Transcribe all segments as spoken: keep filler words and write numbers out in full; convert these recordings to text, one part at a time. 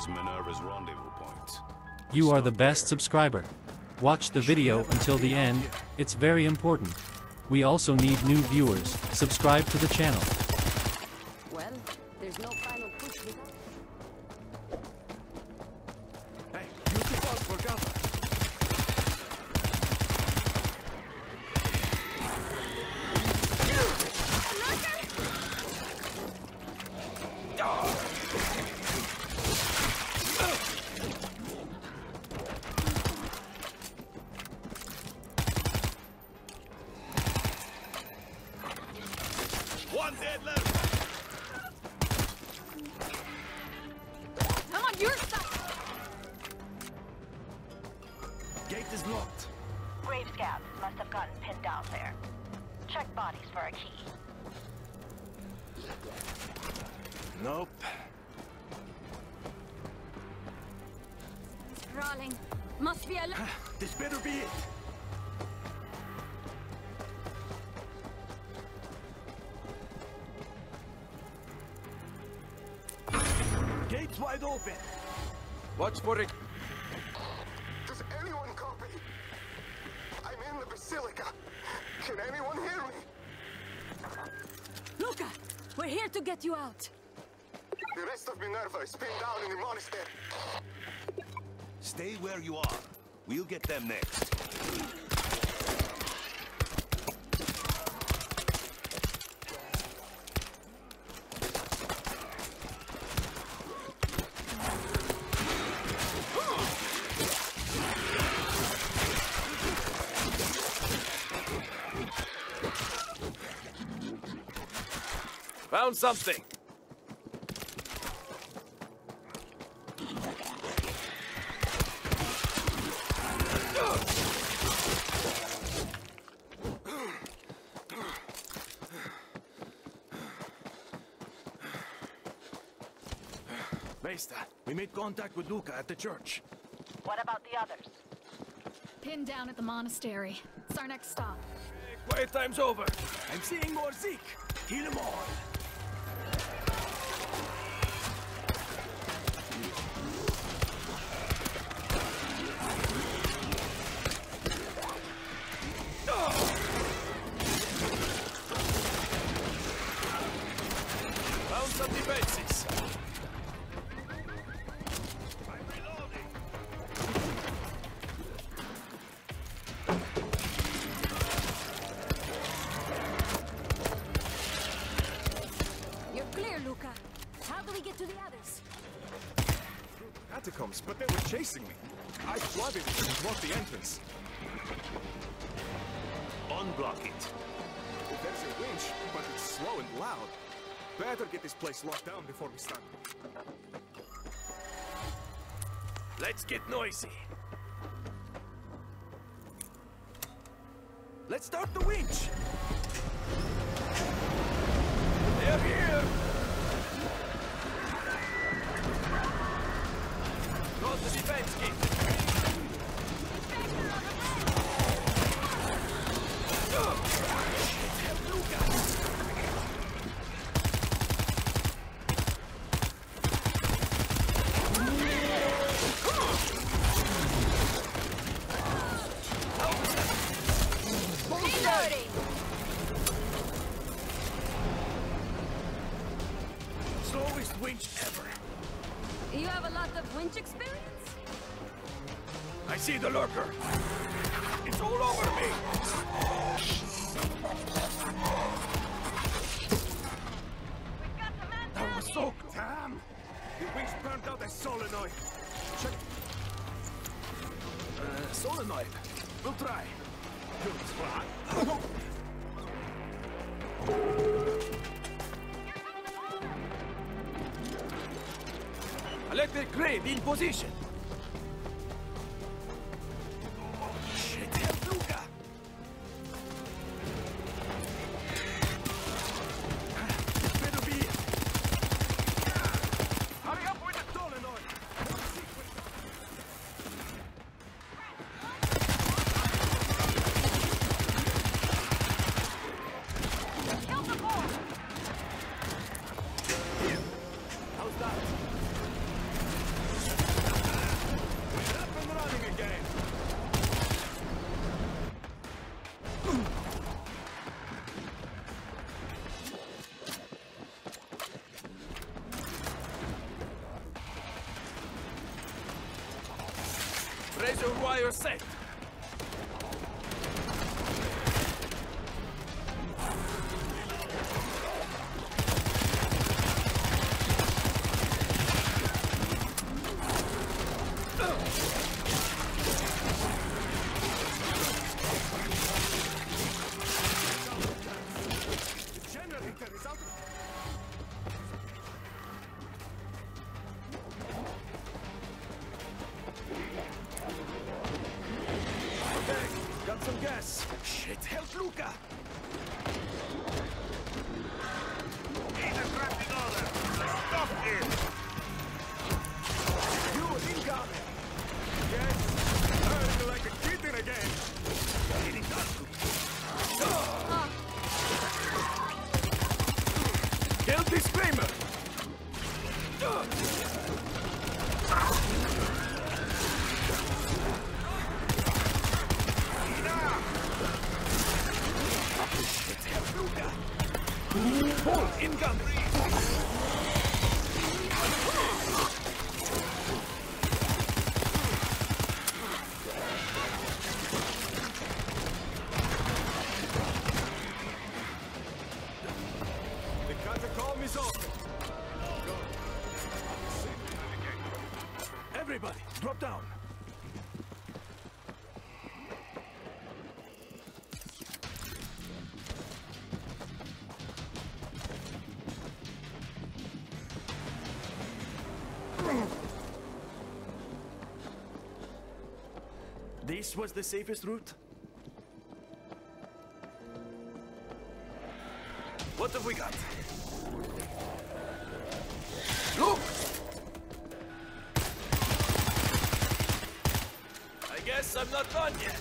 was Minerva's rendezvous point. You are the best subscriber. Watch the video until the end, it's very important. We also need new viewers, subscribe to the channel. Well, there's no final push without. Hey, you keep on for cover. Gates wide open. Watch for it. Does anyone copy? I'm in the Basilica. Can anyone hear me? Luca, we're here to get you out. The rest of Minerva is pinned down in the monastery. Stay where you are. We'll get them next. Found something. Vesta, we made contact with Luca at the church. What about the others? Pinned down at the monastery. It's our next stop. Hey, quiet time's over. I'm seeing more Zeke. Kill them all. But they were chasing me. I flooded it and blocked the entrance. Unblock it. There's a winch, but it's slow and loud. Better get this place locked down before we start. Let's get noisy. Let's start the winch. They're here. The defense game. Electric grave in position. Oh, shit, Luca. This better be it. Hurry up with the solenoid. Kill the ball. How's that? Laser wire set. This was the safest route? What have we got? Look! I guess I'm not done yet.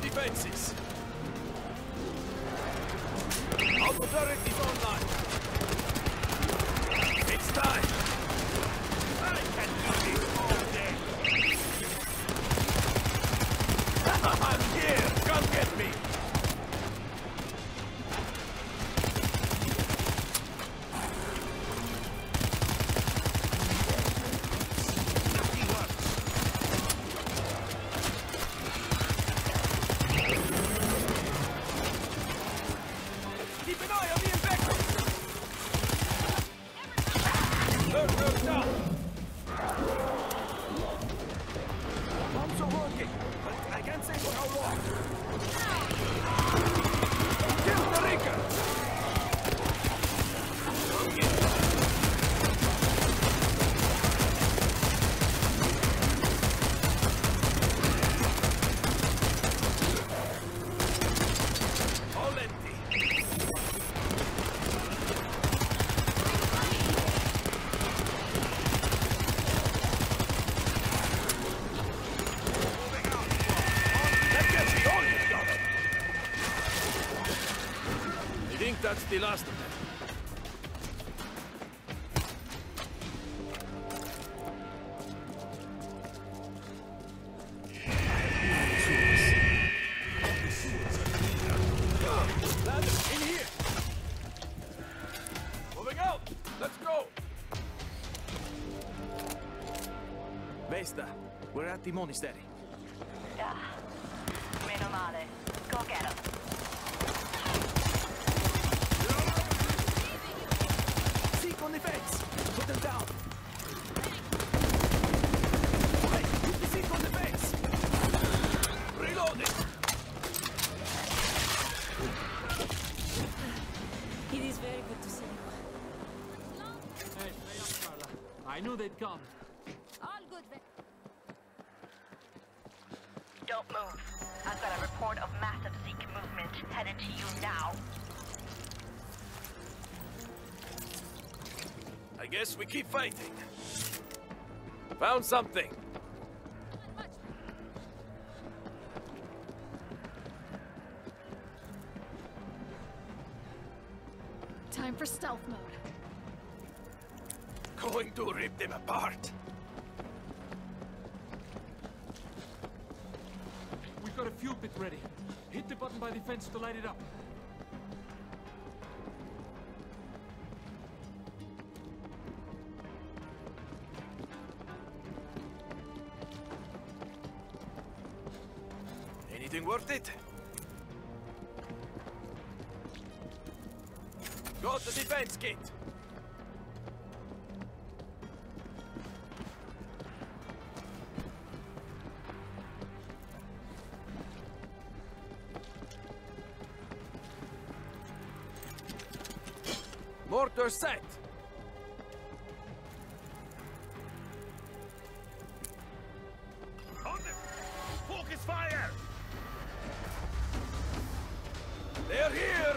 Defenses. Our turret is online. It's time. I can do this all day. I'm here. Come get me. That's the last of them. Vesta, we're at the monastery. Yeah. Menomale, go get him. On the fence! Put them down! Hey, keep the seat on the fence! Reload it! It is very good to see you. Hey, play on, Carla. I knew they'd come. All good, then. Don't move. I've got a report of massive Zeke movement headed to you now. I guess we keep fighting. Found something. Time for stealth mode. Going to rip them apart. We've got a fuel pit ready. Hit the button by the fence to light it up. Anything worth it? Go to the defense kit. Mortar set. On them! Focus fire! They're here!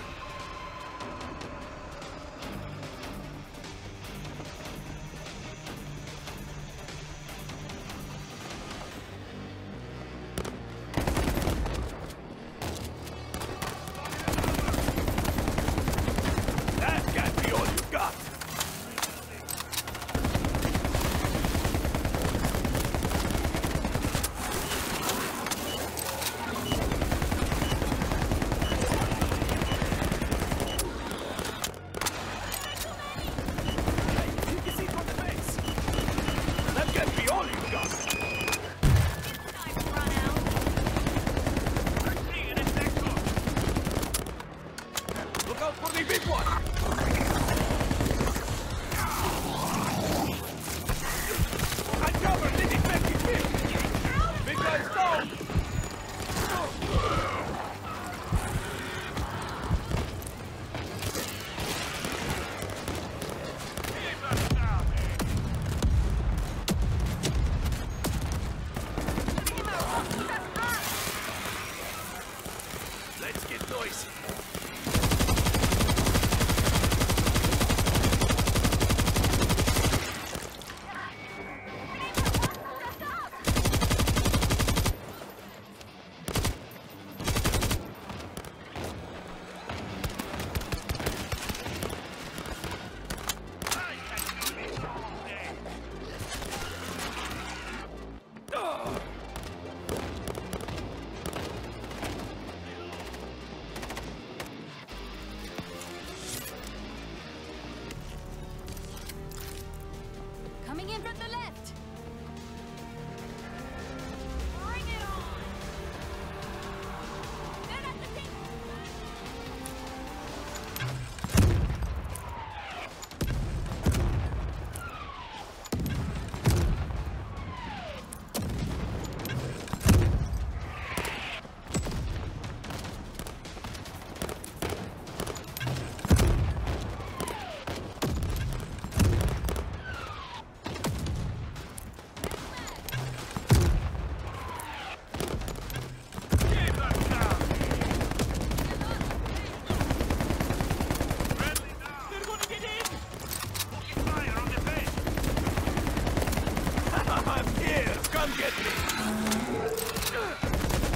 I'm here! Come get me!